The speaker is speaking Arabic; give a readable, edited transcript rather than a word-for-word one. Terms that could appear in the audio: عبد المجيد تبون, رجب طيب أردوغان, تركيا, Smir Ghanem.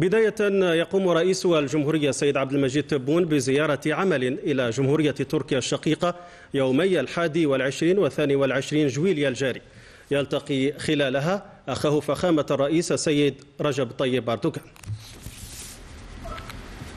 بداية يقوم رئيس الجمهورية السيد عبد المجيد تبون بزيارة عمل إلى جمهورية تركيا الشقيقة يومي 21 و22 جويلية الجاري، يلتقي خلالها أخاه فخامة الرئيس السيد رجب طيب أردوغان.